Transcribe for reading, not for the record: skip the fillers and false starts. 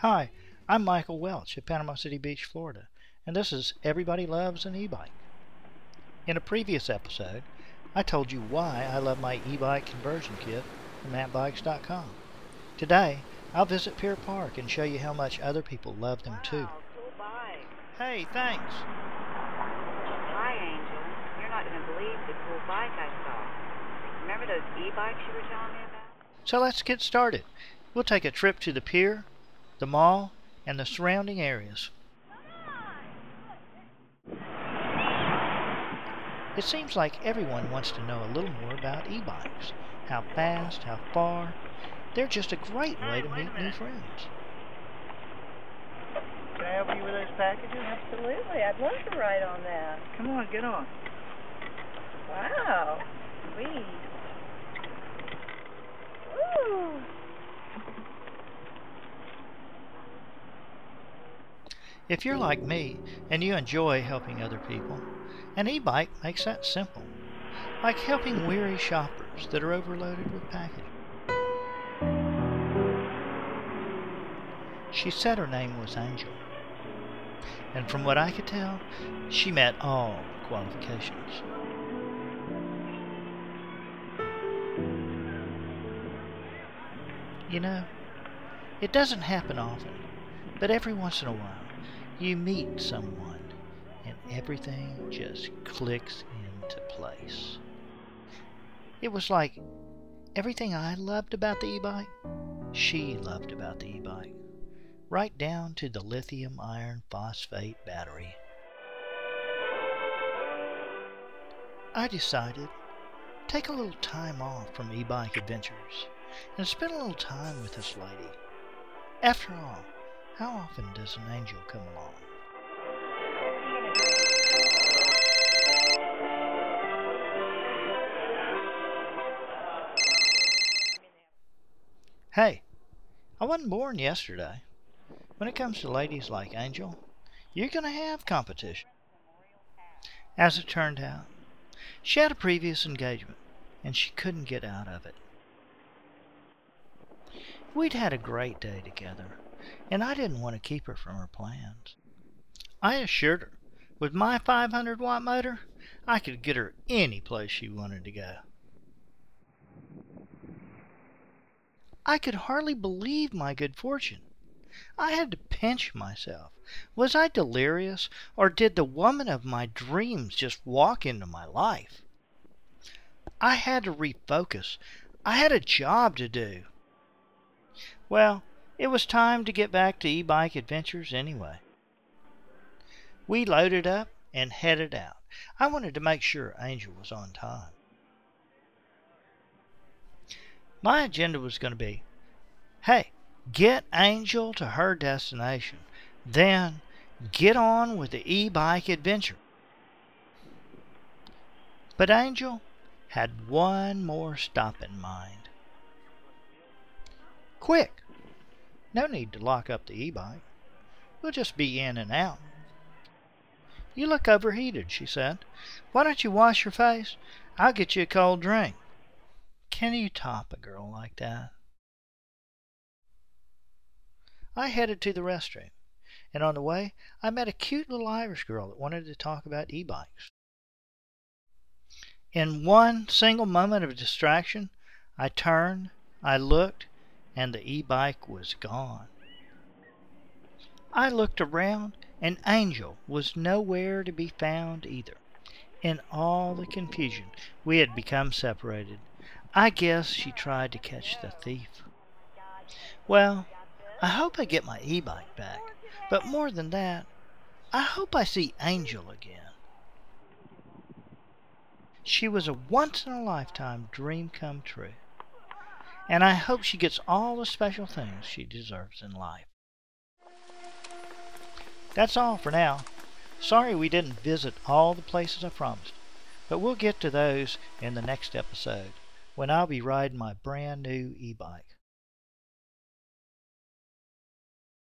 Hi, I'm Michael Welch of Panama City Beach, Florida, and this is Everybody Loves an E-Bike. In a previous episode, I told you why I love my e-bike conversion kit from ampedbikes.com. Today, I'll visit Pier Park and show you how much other people love them too. Wow, cool bike. Hey, thanks. Hi, Angel. You're not going to believe the cool bike I saw. Remember those e-bikes you were telling me about? So let's get started. We'll take a trip to the pier, the mall, and the surrounding areas. It seems like everyone wants to know a little more about e-bikes. How fast, how far. They're just a great way to meet new friends. Can I help you with those packages? Absolutely. I'd love to ride on that. Come on, get on. Wow. Sweet. Ooh. If you're like me, and you enjoy helping other people, an e-bike makes that simple. Like helping weary shoppers that are overloaded with packages. She said her name was Angel, and from what I could tell, she met all the qualifications. You know, it doesn't happen often, but every once in a while, you meet someone, and everything just clicks into place. It was like everything I loved about the e-bike, she loved about the e-bike, right down to the lithium iron phosphate battery. I decided, take a little time off from E-Bike Adventures, and spend a little time with this lady. After all, how often does an angel come along? Hey, I wasn't born yesterday. When it comes to ladies like Angel, you're going to have competition. As it turned out, she had a previous engagement, and she couldn't get out of it. We'd had a great day together, and I didn't want to keep her from her plans. I assured her, with my 500-watt motor, I could get her any place she wanted to go. I could hardly believe my good fortune. I had to pinch myself. Was I delirious, or did the woman of my dreams just walk into my life? I had to refocus. I had a job to do. Well, it was time to get back to E-Bike Adventures anyway. We loaded up and headed out. I wanted to make sure Angel was on time. My agenda was going to be, hey, get Angel to her destination, then get on with the e-bike adventure. But Angel had one more stop in mind. Quick! No need to lock up the e-bike. We'll just be in and out. You look overheated, she said. Why don't you wash your face? I'll get you a cold drink. Can you top a girl like that? I headed to the restroom, and on the way, I met a cute little Irish girl that wanted to talk about e-bikes. In one single moment of distraction, I turned, I looked, and the e-bike was gone. I looked around, and Angel was nowhere to be found either. In all the confusion, we had become separated. I guess she tried to catch the thief. Well, I hope I get my e-bike back, but more than that, I hope I see Angel again. She was a once-in-a-lifetime dream come true. And I hope she gets all the special things she deserves in life. That's all for now. Sorry we didn't visit all the places I promised, but we'll get to those in the next episode when I'll be riding my brand new e-bike.